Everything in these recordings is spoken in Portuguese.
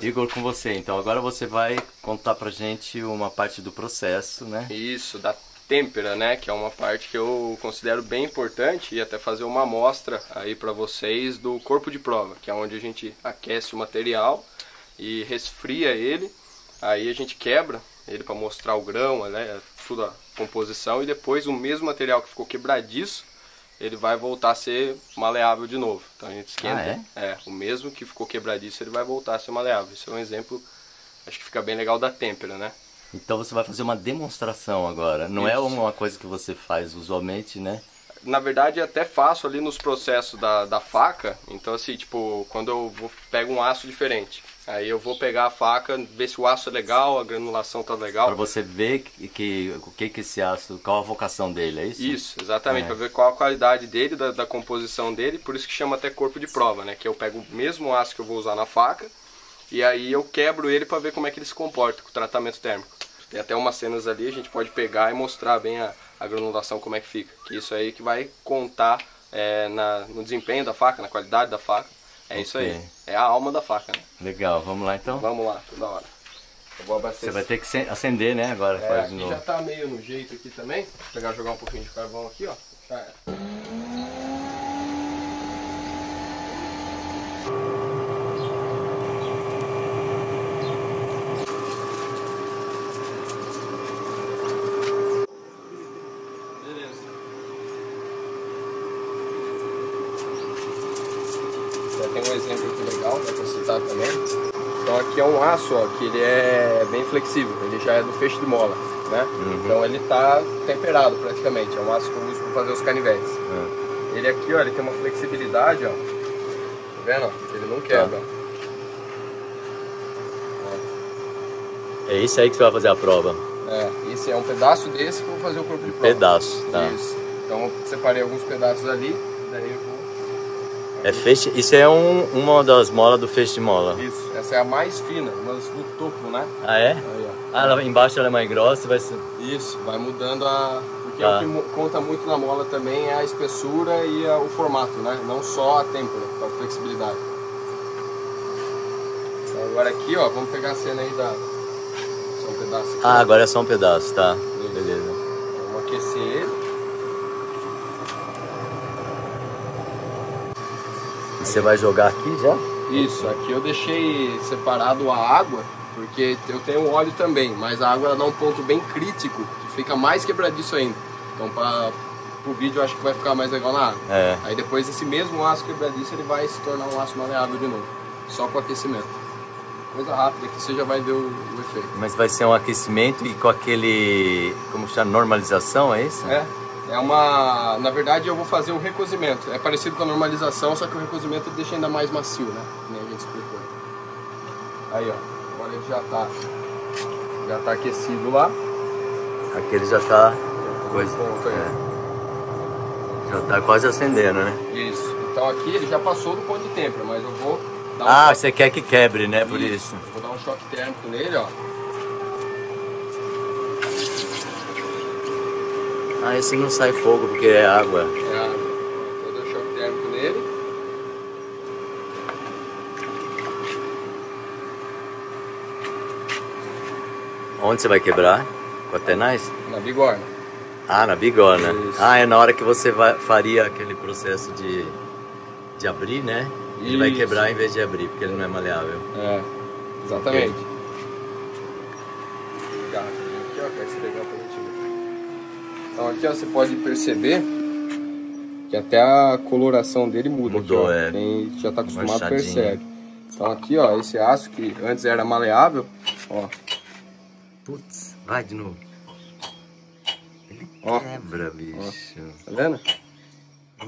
beleza? Igor, com você. Então agora você vai contar pra gente uma parte do processo, né? Isso, da têmpera, né? Que é uma parte que eu considero bem importante e até fazer uma amostra aí pra vocês do corpo de prova, que é onde a gente aquece o material e resfria ele, aí a gente quebra ele pra mostrar o grão, né? Toda a composição, e depois o mesmo material que ficou quebradiço, ele vai voltar a ser maleável de novo. Então a gente esquenta, o mesmo que ficou quebradiço, ele vai voltar a ser maleável. Isso é um exemplo, acho que fica bem legal, da têmpera, né? Então você vai fazer uma demonstração agora, não é uma coisa que você faz usualmente, né? Na verdade, eu até faço ali nos processos da faca. Então assim, tipo, quando eu pego um aço diferente, aí eu vou pegar a faca, ver se o aço é legal, a granulação tá legal. Pra você ver que esse aço, qual a vocação dele, é isso? Isso, exatamente, pra ver qual a qualidade dele, da composição dele. Por isso que chama até corpo de prova, né? Que eu pego o mesmo aço que eu vou usar na faca, e aí eu quebro ele pra ver como é que ele se comporta com o tratamento térmico. Tem até umas cenas ali, a gente pode pegar e mostrar bem a granulação, como é que fica. Que isso aí que vai contar no desempenho da faca, na qualidade da faca. É isso aí, é a alma da faca, né? Legal, vamos lá então? Vamos lá, toda hora. Eu vou abastecer. Você vai ter que acender, né, agora? Aqui de novo. Já tá meio no jeito aqui também. Vou pegar, jogar um pouquinho de carvão aqui, ó. Já era. Também. Então aqui é um aço, ó, que ele é bem flexível, ele já é do feixe de mola, né? Uhum. Então ele tá temperado praticamente, é um aço que eu uso para fazer os canivetes. Uhum. Ele aqui, ó, ele tem uma flexibilidade, ó, tá vendo? Ele não quebra. Tá. É isso aí que você vai fazer a prova? É, isso é um pedaço desse que eu vou fazer o corpo de prova. Pedaço, tá. Isso. Então eu separei alguns pedaços ali, daí eu vou... É feixe, isso é uma das molas do feixe de mola. Isso, essa é a mais fina, mas do topo, né? Ah, é? Aí, ó. Ah, ela, embaixo ela é mais grossa, vai ser... Isso, vai mudando a... Porque o que conta muito na mola também é a espessura e o formato, né? Não só a têmpera, a flexibilidade. Então, agora aqui, ó, vamos pegar a cena aí da... Só um pedaço aqui. Ah, né? Agora é só um pedaço, tá. Isso. Beleza. Vamos aquecer ele. Você vai jogar aqui já? Isso, aqui eu deixei separado a água, porque eu tenho óleo também, mas a água ela dá um ponto bem crítico, que fica mais quebradiço ainda. Então para o vídeo eu acho que vai ficar mais legal na água. É. Aí depois esse mesmo aço quebradiço ele vai se tornar um aço maleável de novo, só com aquecimento. Coisa rápida, que você já vai ver o efeito. Mas vai ser um aquecimento e com aquele, como chama, normalização, é isso? É. É uma... Na verdade eu vou fazer um recozimento. É parecido com a normalização, só que o recozimento deixa ainda mais macio, né? Como a gente explicou. Aí, ó. Agora ele já tá aquecido lá. Aqui ele já tá... Coisa... Já tá quase acendendo, né? Isso. Então aqui ele já passou do ponto de têmpera, mas eu vou dar um... Ah, você quer que quebre, né? Por isso. Vou dar um choque térmico nele, ó. Ah, esse não sai fogo porque é água. É água. Vou dar um choque térmico nele. Onde você vai quebrar? Com a tenaz? Na bigorna. Ah, na bigorna. Isso. Ah, é na hora que você faria aquele processo de abrir, né? Ele vai quebrar em vez de abrir, porque ele não é maleável. É, exatamente. Obrigado. Aqui, ó, quero pegar pra gente. Então aqui, ó, você pode perceber que até a coloração dele muda. Mudou, aqui, ó. Quem já está acostumado percebe. Então aqui, ó, esse aço que antes era maleável, ó. Putz, vai de novo. Ele quebra, bicho. Ó. Tá vendo?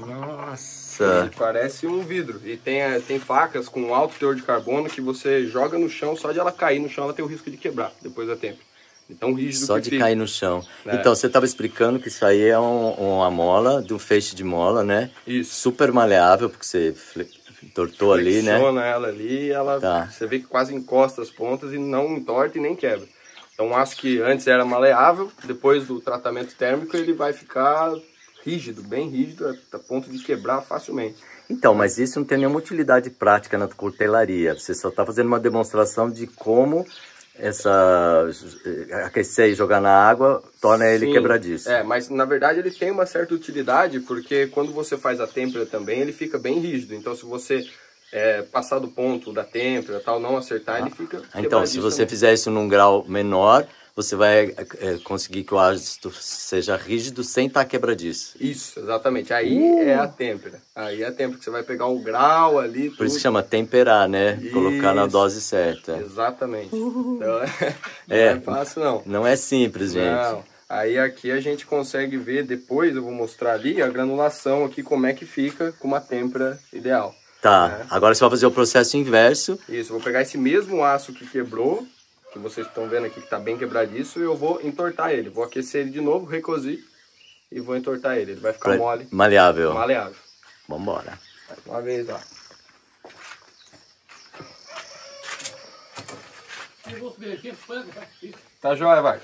Nossa. Ele parece um vidro. E tem facas com alto teor de carbono que você joga no chão, só de ela cair no chão ela tem o risco de quebrar depois da têmpera. Tão rígido só de cair no chão. É. Então, você estava explicando que isso aí é uma mola, de um feixe de mola, né? Isso. Super maleável, porque você tortou ali, né? Flexiona ela ali, ela, tá. Você vê que quase encosta as pontas e não entorta e nem quebra. Então, acho que antes era maleável, depois do tratamento térmico ele vai ficar rígido, bem rígido, a ponto de quebrar facilmente. Então, mas isso não tem nenhuma utilidade prática na cutelaria. Você só está fazendo uma demonstração de como aquecer e jogar na água torna ele quebradiço. É, mas na verdade ele tem uma certa utilidade, porque quando você faz a têmpera também, ele fica bem rígido. Então, se você passar do ponto da têmpera, tal, não acertar, ele fica então, se você também fizer isso num grau menor, você vai conseguir que o ácido seja rígido sem estar quebradiço. Isso, exatamente. Aí é a têmpera. Aí é a têmpera que você vai pegar o grau ali. Por isso que chama temperar, né? Isso. Colocar na dose certa. Exatamente. Então, não é fácil, não. Não é simples, gente. Não. Aí aqui a gente consegue ver depois, eu vou mostrar ali, a granulação aqui, como é que fica com uma têmpera ideal. Tá. É. Agora você vai fazer o processo inverso. Isso, eu vou pegar esse mesmo aço que quebrou, que vocês estão vendo aqui que está bem quebradiço, eu vou entortar ele, vou aquecer ele de novo, recozir e vou entortar ele. Ele vai ficar mole. Maleável. Maleável. Vamos embora. Mais uma vez, ó. Tá jóia, vai.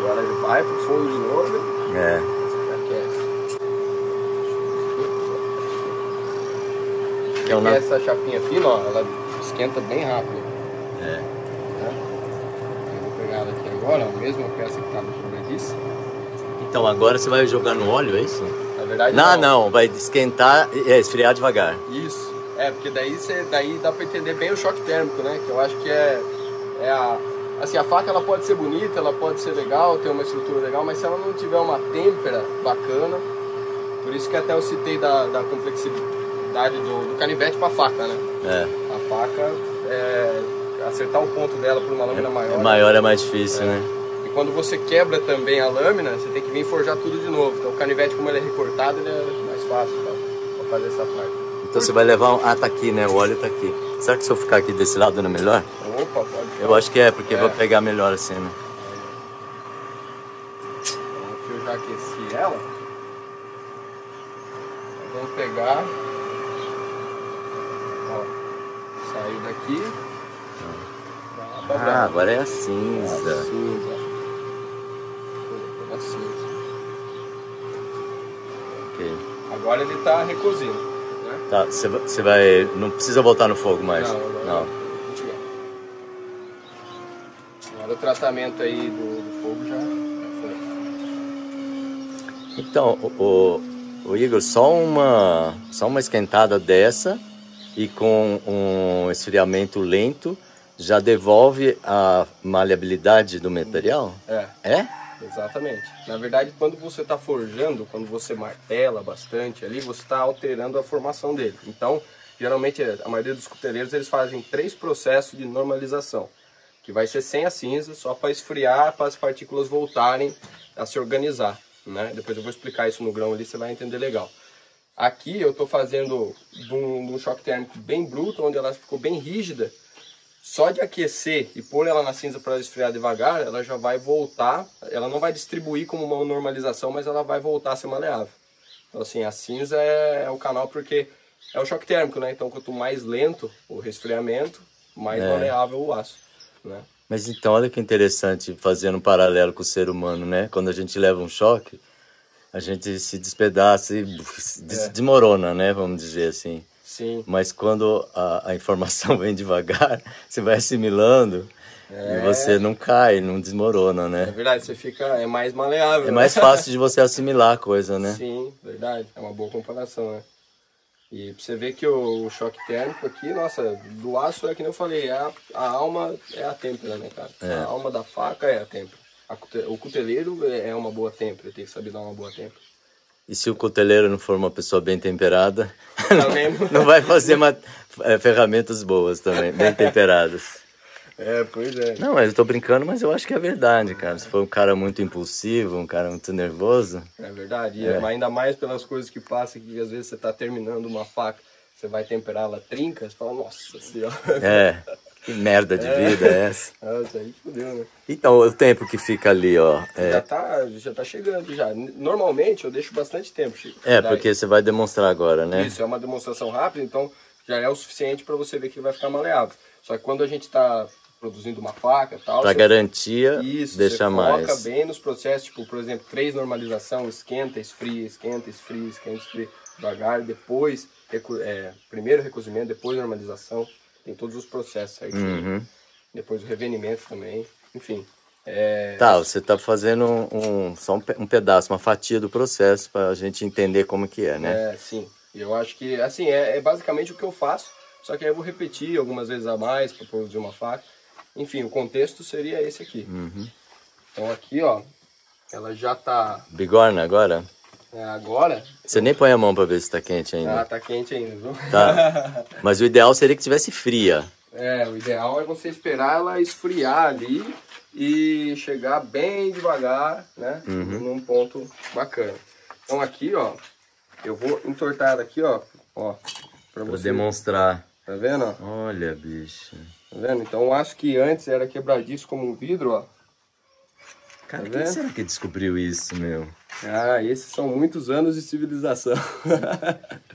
Agora ele vai pro fundo de novo. É. Porque essa chapinha fina, ó, ela esquenta bem rápido. É. Tá? Eu vou pegar ela aqui agora, a mesma peça que estava no quebradiço. Então agora você vai jogar no óleo, é isso? Na verdade não. Não, vai esquentar, esfriar devagar. Isso. É, porque daí dá para entender bem o choque térmico, né? Que eu acho que assim, a faca ela pode ser bonita, ela pode ser legal, ter uma estrutura legal, mas se ela não tiver uma têmpera bacana, por isso que até eu citei da complexidade do canivete para a faca, né? É. A faca, acertar o ponto dela por uma lâmina maior. Maior é mais difícil, né? E quando você quebra também a lâmina, você tem que vir forjar tudo de novo. Então o canivete, como ele é recortado, ele é mais fácil para fazer essa parte. Então você vai levar tá aqui, né? O óleo tá aqui. Será que se eu ficar aqui desse lado não é melhor? Opa, pode ficar. Eu acho que é, porque vai pegar melhor assim, né? Então aqui eu já aqueci ela. Então, vamos pegar... Saiu daqui. Agora é a cinza. É a cinza. É a cinza. Ok. Agora ele tá recozindo, né? Tá, você vai... Não precisa botar no fogo mais. Não. Agora o tratamento aí do fogo já foi. Então, o Igor, só uma esquentada dessa... E com um esfriamento lento, já devolve a maleabilidade do material? É? Exatamente. Na verdade, quando você está forjando, quando você martela bastante ali, você está alterando a formação dele. Então, geralmente, a maioria dos cuteleiros, eles fazem 3 processos de normalização. Que vai ser sem a cinza, só para esfriar, para as partículas voltarem a se organizar, né? Depois eu vou explicar isso no grão ali, você vai entender legal. Aqui eu estou fazendo de um choque térmico bem bruto, onde ela ficou bem rígida. Só de aquecer e pôr ela na cinza para esfriar devagar, ela já vai voltar. Ela não vai distribuir como uma normalização, mas ela vai voltar a ser maleável. Então assim, a cinza é o canal porque é o choque térmico, né? Então quanto mais lento o resfriamento, mais maleável o aço, né? Mas então olha que interessante, fazendo um paralelo com o ser humano, né? Quando a gente leva um choque... A gente se despedaça e desmorona, né? Vamos dizer assim. Sim. Mas quando a informação vem devagar, você vai assimilando e você não cai, não desmorona, né? É verdade, você fica... É mais maleável. É mais fácil de você assimilar a coisa, né? Sim, verdade. É uma boa comparação, né? E pra você ver que o choque térmico aqui, nossa, do aço é que nem eu falei, a alma é a têmpera, né, cara? É. A alma da faca é a têmpera. O cuteleiro é uma boa têmpera, tem que saber dar uma boa têmpera. E se o cuteleiro não for uma pessoa bem temperada, não vai fazer ferramentas boas também, bem temperadas. Pois é. Não, mas eu tô brincando, mas eu acho que é verdade, cara. Se for um cara muito impulsivo, um cara muito nervoso... É verdade, e ainda mais pelas coisas que passam, que às vezes você tá terminando uma faca, você vai temperar, ela trinca, você fala, nossa senhora... Que merda de vida é essa? Nossa, aí fodeu, né? Então, o tempo que fica ali, ó... Já tá chegando, já. Normalmente, eu deixo bastante tempo, Chico. Porque você vai demonstrar agora, né? Isso, é uma demonstração rápida, então já é o suficiente para você ver que ele vai ficar maleável. Só que quando a gente tá produzindo uma faca e tal. Para garantia, isso, deixa mais. Isso, você foca bem nos processos, tipo, por exemplo, 3 normalização, esquenta, esfria, esquenta, esfria, esquenta, esfria, devagar, depois, primeiro recozimento, depois normalização, tem todos os processos aí. Uhum. Depois o revenimento também, enfim. Tá, você tá fazendo só um pedaço, uma fatia do processo para a gente entender como que é, né? É, sim. Eu acho que, assim, é basicamente o que eu faço, só que aí eu vou repetir algumas vezes a mais para produzir uma faca. Enfim, o contexto seria esse aqui. Uhum. Então aqui, ó, ela já tá... Bigorna agora? É, agora... Você nem põe a mão para ver se tá quente ainda. Ah, tá quente ainda, viu? Tá. Mas o ideal seria que tivesse fria. É, o ideal é você esperar ela esfriar ali e chegar bem devagar, né? Uhum. Num ponto bacana. Então aqui, ó, eu vou entortar ela aqui, ó, pra você demonstrar. Tá vendo? Olha, bicho. Tá vendo? Então o aço que antes era quebradiço como um vidro, ó. Cara, quem será que descobriu isso, meu? Ah, esses são muitos anos de civilização.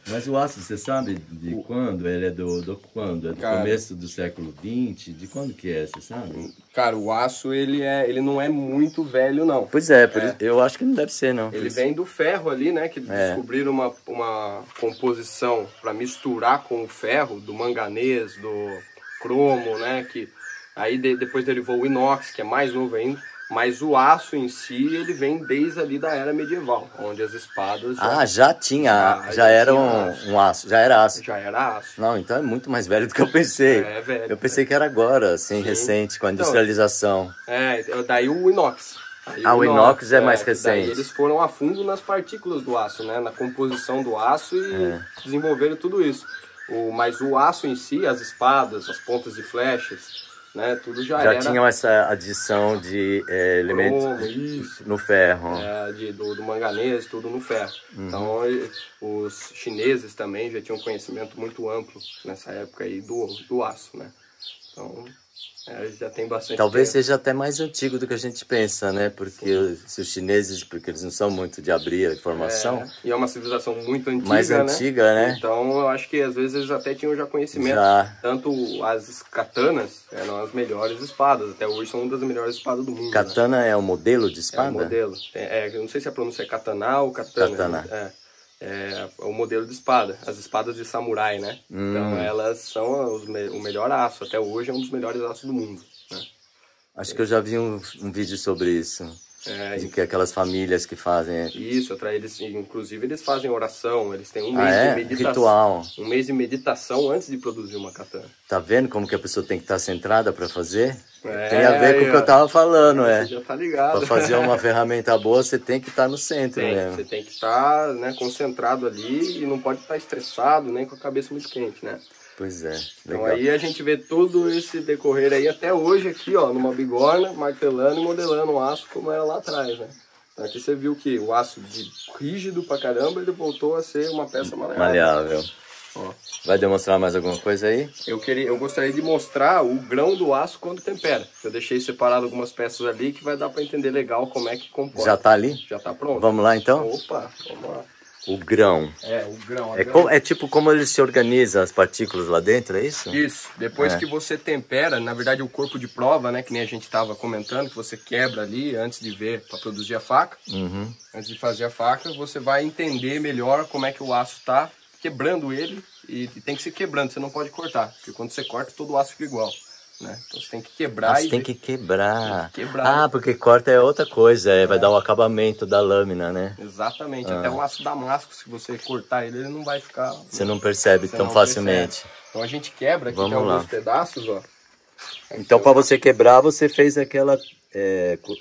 Mas o aço, você sabe de quando? Ele é do quando? É do começo do século XX? De quando que é, você sabe? Cara, o aço, ele não é muito velho, não. Pois é, eu acho que não deve ser, não. Ele vem do ferro ali, né? Que eles descobriram uma composição para misturar com o ferro, do manganês, do cromo, né? Que aí depois derivou o inox, que é mais novo ainda. Mas o aço em si, ele vem desde ali da era medieval, onde as espadas... Ah, já tinha, já era um aço, já era aço. Já era aço. Não, então é muito mais velho do que eu pensei. É velho. Eu pensei que era agora, assim, sim, recente, com a industrialização. Então, daí o inox. Ah, o inox é mais recente. Daí eles foram a fundo nas partículas do aço, né, na composição do aço e desenvolveram tudo isso. Mas o aço em si, as espadas, as pontas de flechas... Né, tudo já tinham essa adição de elementos no ferro. É, do manganês, tudo no ferro. Uhum. Então, os chineses também já tinham conhecimento muito amplo nessa época aí do aço, né? Então, já tem bastante Talvez tempo. Seja até mais antigo do que a gente pensa, né? Porque se os chineses, porque eles não são muito de abrir a informação... E é uma civilização muito antiga, mais antiga, né? Então, eu acho que às vezes eles até tinham já conhecimento. Já. Tanto as katanas eram as melhores espadas. Até hoje são uma das melhores espadas do mundo. Katana, né? É o modelo de espada? É o modelo. Eu não sei se a pronúncia é katana ou katana. Katana. É o modelo de espada, as espadas de samurai, né? Então elas são o melhor aço, até hoje é um dos melhores aços do mundo, né? Acho que eu já vi um vídeo sobre isso, de que aquelas famílias que fazem... Isso, inclusive eles fazem oração, eles têm um mês de meditação. Ritual. Um mês de meditação antes de produzir uma katana. Tá vendo como que a pessoa tem que estar centrada para fazer? Tem a ver com o que eu tava falando, Você já tá ligado. Pra fazer uma ferramenta boa, você tem que estar no centro mesmo. Você tem que estar, né, concentrado ali e não pode estar estressado, nem com a cabeça muito quente, né? Pois é. Legal. Então aí a gente vê todo esse decorrer aí até hoje aqui, ó, numa bigorna, martelando e modelando o aço como era lá atrás, né? Então aqui você viu que o aço rígido pra caramba, ele voltou a ser uma peça maleável. Ó. Vai demonstrar mais alguma coisa aí? Eu gostaria de mostrar o grão do aço quando tempera. Eu deixei separado algumas peças ali que vai dar para entender legal como é que comporta. Já tá ali? Já tá pronto. Vamos lá então? Opa, vamos lá. O grão. É tipo como ele se organiza as partículas lá dentro, é isso? Isso. Depois que você tempera, na verdade o corpo de prova, né, que nem a gente estava comentando, que você quebra ali antes de ver para produzir a faca. Uhum. Antes de fazer a faca, você vai entender melhor como é que o aço tá, quebrando ele, e tem que ser quebrando, você não pode cortar, porque quando você corta todo o aço fica igual, né? Então você tem que quebrar. Mas tem que quebrar. Porque corta é outra coisa, vai dar o acabamento da lâmina, né? Exatamente, até o aço damasco, se você cortar ele, ele não vai ficar... Você não percebe tão facilmente. Então a gente quebra aqui, tem alguns pedaços, ó. Então para você quebrar, você fez aquela...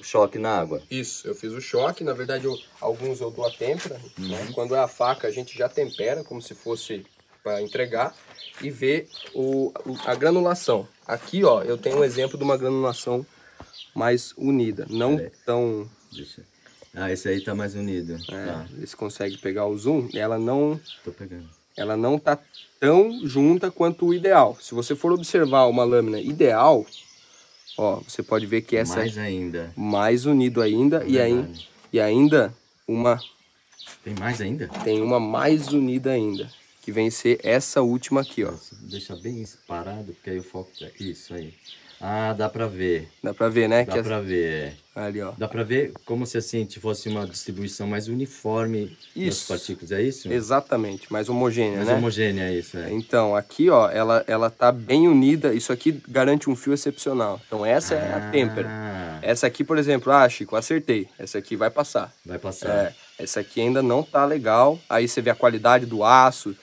choque na água. Isso, eu fiz o choque, na verdade alguns eu dou a têmpera, né? Quando é a faca a gente já tempera como se fosse para entregar e vê a granulação. Aqui, ó, eu tenho um exemplo de uma granulação mais unida, não tão... Ah, esse aí tá mais unido. Esse consegue pegar o zoom, ela não... Tô pegando. Ela não tá tão junta quanto o ideal. Se você for observar uma lâmina ideal, ó, você pode ver que essa mais ainda. Mais unido ainda e ainda uma... Tem mais ainda? Tem uma mais unida ainda, que vem ser essa última aqui, ó. Deixa bem parado, porque aí o foco... Isso aí. Ah, dá pra ver. Dá pra ver, né? Dá que pra ver. Ali, ó. Dá pra ver como se assim fosse uma distribuição mais uniforme das partículas, é isso? Exatamente, mais homogênea, mais né? Mais homogênea, isso, é. Então, aqui, ó, ela tá bem unida, isso aqui garante um fio excepcional. Então, essa é a têmpera. Essa aqui, por exemplo, ah, Chico, acertei. Essa aqui vai passar. Vai passar. É, essa aqui ainda não tá legal. Aí você vê a qualidade do aço,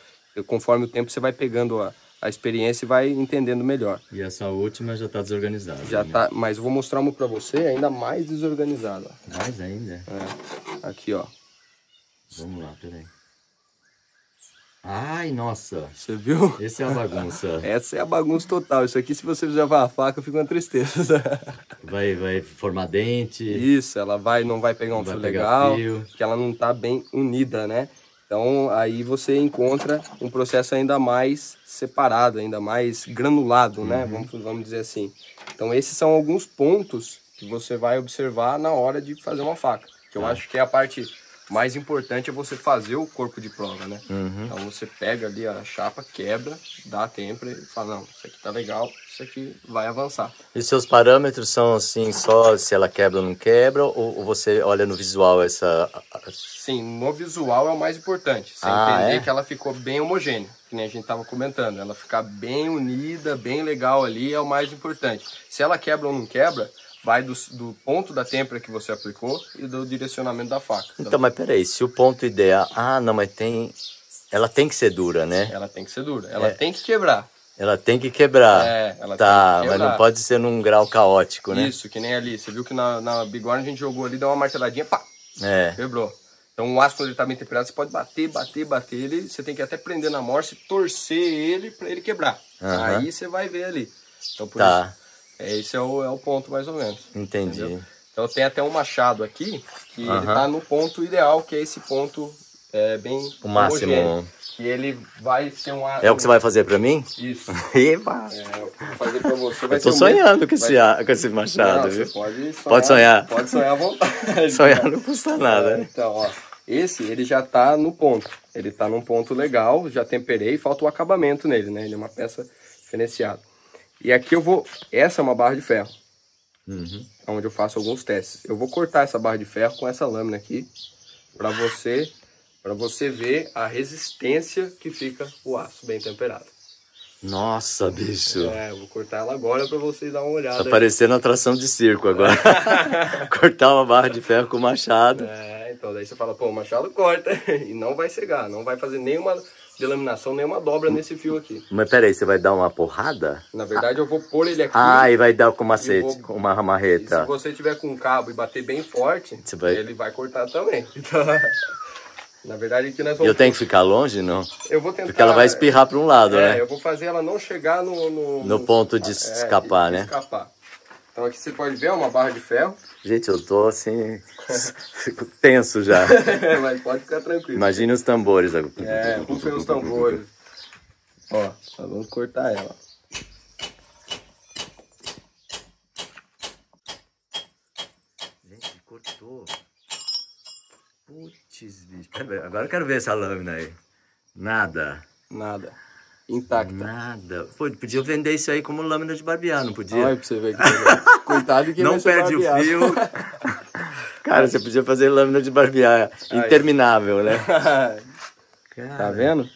conforme o tempo você vai pegando a experiência e vai entendendo melhor. E essa última já tá desorganizada. Já né? tá, mas eu vou mostrar uma pra você ainda mais desorganizada. Mais ainda? É. Aqui, ó. Vamos lá, peraí. Ai, nossa. Você viu? Essa é a bagunça. Essa é a bagunça total. Isso aqui, se você usar a faca, eu fico uma tristeza. Vai formar dente. Isso, ela não vai pegar um fio legal, porque ela não tá bem unida, né? Então, aí você encontra um processo ainda mais separado, ainda mais granulado, né? Uhum. Vamos dizer assim. Então, esses são alguns pontos que você vai observar na hora de fazer uma faca. Que eu acho que é a parte mais importante, é você fazer o corpo de prova, né? Uhum. Então, você pega ali a chapa, quebra, dá a têmpera e fala, não, isso aqui tá legal, isso aqui vai avançar. E seus parâmetros são, assim, só se ela quebra ou não quebra? Ou você olha no visual essa... Sim, no visual é o mais importante. Você entender que ela ficou bem homogênea, que nem a gente estava comentando. Ela ficar bem unida, bem legal ali é o mais importante. Se ela quebra ou não quebra, vai do ponto da têmpera que você aplicou e do direcionamento da faca. Então, mas peraí, se o ponto ideal... Ah, não, mas tem... Ela tem que ser dura, né? Ela tem que ser dura. Ela tem que quebrar. Ela tem que quebrar. É, ela tem que quebrar. Mas não pode ser num grau caótico, né? Isso, que nem ali. Você viu que na bigorna a gente jogou ali, deu uma marteladinha, pá! É. Quebrou. Então o aço, quando ele está bem temperado, você pode bater ele. Você tem que até prender na morsa e torcer ele para ele quebrar. Uhum. Aí você vai ver ali. Então por isso, esse é o ponto mais ou menos. Entendi. Entendeu? Então tem até um machado aqui, que ele está no ponto ideal, que é esse ponto bem o máximo. Que ele vai ser um... É o que você vai fazer para mim? Isso. Eba! É o que eu vou fazer para você. Eu tô sonhando com esse machado, não, viu? Você pode sonhar. Pode sonhar à vontade. Sonhar não custa nada, né? Então, ó. Esse, ele já tá no ponto. Ele tá num ponto legal, já temperei, falta o acabamento nele, né? Ele é uma peça diferenciada. E aqui eu vou... Essa é uma barra de ferro. Uhum. Onde eu faço alguns testes. Eu vou cortar essa barra de ferro com essa lâmina aqui, para você ver a resistência que fica o aço bem temperado. Nossa, bicho! É, eu vou cortar ela agora para vocês dar uma olhada. Tá parecendo atração de circo agora. Cortar uma barra de ferro com o machado. É, então daí você fala, pô, o machado corta e não vai cegar, não vai fazer nenhuma delaminação, nenhuma dobra nesse fio aqui. Mas peraí, você vai dar uma porrada? Na verdade eu vou pôr ele aqui. Ah, e vai dar com macete, com uma marreta. E se você tiver com um cabo e bater bem forte, ele vai cortar também. Então... Na verdade, aqui nós vamos... Eu tenho que ficar longe, não? Eu vou tentar... Porque ela vai espirrar para um lado, né? Eu vou fazer ela não chegar no ponto de escapar, né? Escapar. Então aqui você pode ver uma barra de ferro. Gente, eu tô assim... Fico tenso já. Mas pode ficar tranquilo. Imagina os tambores. É, rufem os tambores. Ó, nós vamos cortar ela. Gente, cortou. Putz, bicho. Agora eu quero ver essa lâmina aí. Nada. Nada. Intacta. Nada. Pô, podia vender isso aí como lâmina de barbear, não podia? Olha pra você ver. Coitado que não perde o fio. Cara, você podia fazer lâmina de barbear. Interminável, né? Cara. Tá vendo?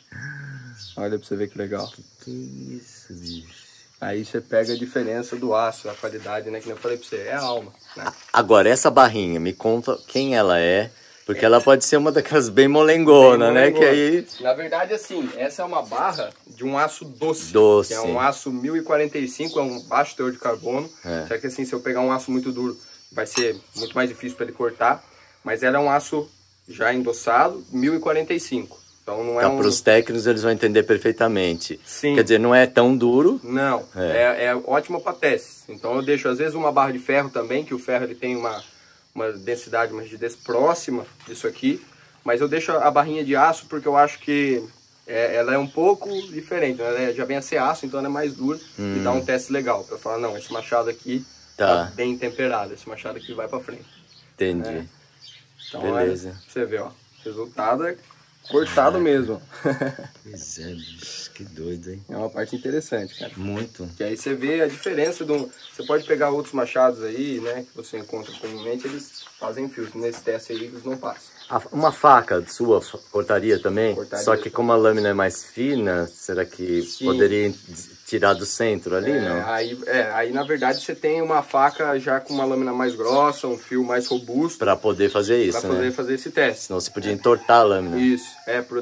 Olha pra você ver que legal. Que isso, bicho. Aí você pega a diferença do aço, a qualidade, né? Que eu falei pra você, é a alma. Né? Agora, essa barrinha, me conta quem ela é. Porque ela pode ser uma daquelas bem molengona, né? Que aí... Na verdade, assim, essa é uma barra de um aço doce. Doce. Que é um aço 1045, é um baixo teor de carbono. É. Só que assim, se eu pegar um aço muito duro, vai ser muito mais difícil para ele cortar. Mas ela é um aço já endossado, 1045. Então não é um... Para os técnicos eles vão entender perfeitamente. Sim. Quer dizer, não é tão duro. Não, é ótimo para testes. Então eu deixo, às vezes, uma barra de ferro também, que o ferro ele tem uma densidade, uma rigidez próxima disso aqui, mas eu deixo a barrinha de aço porque eu acho que ela é um pouco diferente, ela já vem a ser aço, então ela é mais dura e dá um teste legal, para falar, não, esse machado aqui tá bem temperado, esse machado aqui vai para frente. Entendi. Então, beleza. Aí, você vê, ó, o resultado é cortado mesmo. Pois é, bicho, que doido, hein? É uma parte interessante, cara. Muito. Que aí você vê a diferença do... Você pode pegar outros machados aí, né? Que você encontra comumente, eles fazem fios. Nesse teste aí, eles não passam. Uma faca sua cortaria também? Cortaria. Só que como a lâmina é mais fina, será que Sim. poderia tirar do centro ali, não? Aí na verdade você tem uma faca já com uma lâmina mais grossa, um fio mais robusto. Para poder fazer isso, né? Para poder fazer esse teste. Senão você podia entortar a lâmina. Isso,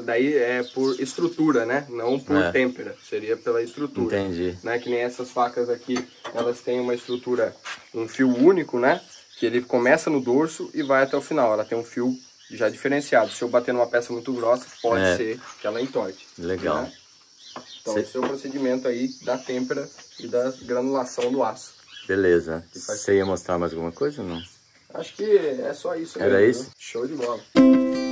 daí é por estrutura, né? Não por têmpera, seria pela estrutura. Entendi. Né? Que nem essas facas aqui, elas têm uma estrutura, um fio único, né? Que ele começa no dorso e vai até o final, ela tem um fio já diferenciado. Se eu bater numa peça muito grossa, pode ser que ela entorte. Legal. Né? Então, esse é o procedimento aí da têmpera e da granulação do aço. Beleza. Você ia mostrar mais alguma coisa ou não? Acho que é só isso mesmo. Era isso? Né? Show de bola.